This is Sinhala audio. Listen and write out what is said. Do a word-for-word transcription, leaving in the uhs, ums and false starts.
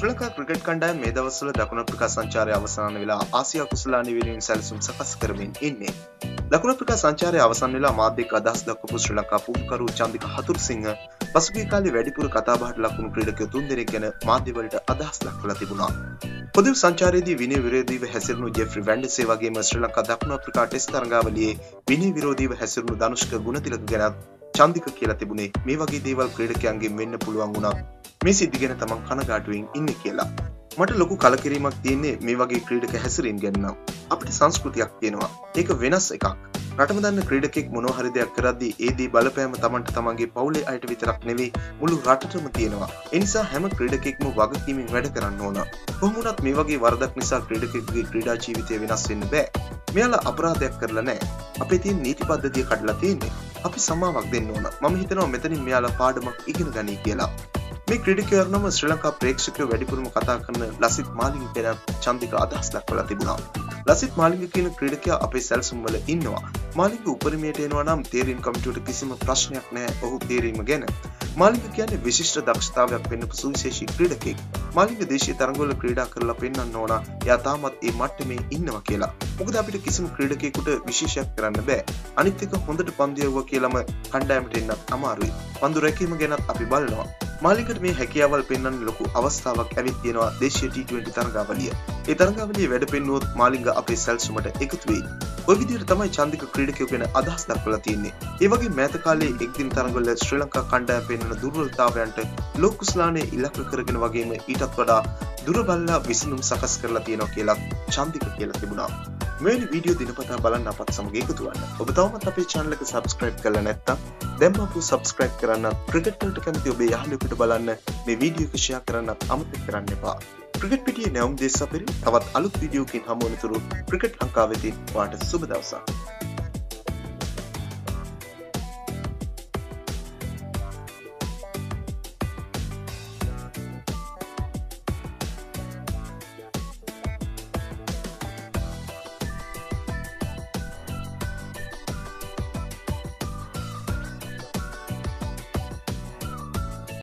ශ්‍රලංකා ක්‍රිකට් කණ්ඩායම මේ දවස්වල දකුණු අප්‍රිකා සංචාරය අවසන් වෙලා ආසියා කුසලානි වෙනුවෙන් සැලසුම් සකස් කරමින් ඉන්නේ. දකුණු අප්‍රිකා සංචාරය අවසන් වෙලා මාධ්‍යක අදහස් දක්වපු ශ්‍රී ලංකා පුහුණුකරු චන්දික හතුරුසිංහ පසුගිය කාලේ වැඩිපුර කතාබහට ලකුණු ක්‍රීඩකයෝ තුන්දෙනෙක් ගැන මාධ්‍යවලට අදහස් දක්වලා තිබුණා. පොදු සංචාරයේදී විනය විරෝධීව හැසිරුණු ජෙෆ්රි වැන්ඩර්සේ වගේම ශ්‍රී ලංකා දකුණු අප්‍රිකා ටෙස්ට් තරගාවලියේ විනය විරෝධීව හැසිරුණු ධනුෂ්ක ගුණතිලක ගැන චන්දික කියලා තිබුණේ මේ වගේ දේවල් ක්‍රීඩකයන්ගෙන් වෙන්න පුළුවන් වුණා. මේ සිද්ධි ගැන තමන් කනගාටුවෙන් ඉන්නේ කියලා. මට ලොකු කලකිරීමක් තියෙන්නේ මේ වගේ ක්‍රීඩක හැසිරීම් ගැන. අපිට සංස්කෘතියක් තියෙනවා. ඒක වෙනස් එකක්. රටම දන්න ක්‍රීඩකෙක් මොනවා හරි දෙයක් කරද්දී ඒ දේ බලපෑම තමන්ට තමන්ගේ පවුලේ අයට විතරක් නෙවෙයි මුළු රටටම තියෙනවා. ඒ නිසා හැම ක්‍රීඩකෙක්ම වගකීමෙන් වැඩ කරන්න ඕන. කොහොම වුණත් මේ වගේ වරදක් නිසා ක්‍රීඩකෙකුගේ ක්‍රීඩා ජීවිතය වෙනස් වෙන්න බෑ. මෙයාලා අපරාධයක් කරලා නැහැ. අපේ තියෙන නීති පද්ධතිය කඩලා තියෙන්නේ. අපි සමාවක් දෙන්න ඕන. මම හිතනවා මෙතනින් මෙයාලා පාඩමක් ඉගෙන ගනී කියලා. මේ ක්‍රීඩකයෝ නම් ශ්‍රී ලංකා ප්‍රේක්ෂකයෝ වැඩිපුරම කතා කරන ලසිත් මාලිංග ගැන චන්දික අදහස් දක්වලා තිබුණා. ලසිත් මාලිංග කියන ක්‍රීඩකයා අපේ සැලසුම් වල ඉන්නවා. මාලිංග උපරිමයට එනවා නම් තීරීම් කමිටුවට කිසිම ප්‍රශ්නයක් නැහැ ඔහු තීරීම ගැන. මාලිංග කියන්නේ විශිෂ්ට දක්ෂතාවයක් වෙන්න සුවිශේෂී ක්‍රීඩකෙක්. මාලිංග දේශීය තරඟවල ක්‍රීඩා කරලා පෙන්වන්න ඕන. එයා තාමත් මේ මට්ටමේ ඉන්නවා කියලා. මොකද අපිට කිසිම ක්‍රීඩකයෙකුට විශේෂයක් කරන්න බෑ. අනිත් එක හොඳට පන්දු යවුවා කියලාම කණ්ඩායමට එන්නත් අමාරුයි. පන්දු රැකීම ගැනත් අපි බලනවා. මාලිකට මේ හැකියාවල් පෙන්වන්න ලොකු අවස්ථාවක් ඇවිත් තියෙනවා දේශීය ටී ට්වෙන්ටි තරගාවලිය. ඒ තරගාවලිය වැඩ පෙන්නුවොත් මාලිංග අපේ සැලසුමට එකතු වෙයි. ඔය විදිහට තමයි චන්දික ක්‍රීඩකයෝ ගැන අදහස් දක්වලා තියෙන්නේ. ඒ වගේ මෑත කාලයේ එක්දින තරගවල ශ්‍රී ලංකා කණ්ඩායම පෙන්වන දුර්වලතාවයන්ට ලෝකුස්ලානේ ඉලක්ක කරගෙන වගේම ඊටත් වඩා දුරබලලා විසඳුම් සකස් කරලා තියෙනවා කියලා චන්දික කියලා තිබුණා. මෙවැනි වීඩියෝ දිනපතා බලන්න අපත් සමග එකතු වෙන්න. ඔබ තවමත් අපේ channel එක subscribe කරලා නැත්නම් දැන් අපු subscribe කරන්න, cricket වලට කැමති ඔබේ යාළුවෙකුට බලන්න මේ වීඩියෝ එක share කරන්නත් අමතක කරන්න එපා. Cricket පිටියේ නැවුම් දෙස් අපිරි තවත් අලුත් වීඩියෝකින් හමු වෙනතුරු Cricket ලංකාවෙදී වාට සුබ දවසක්.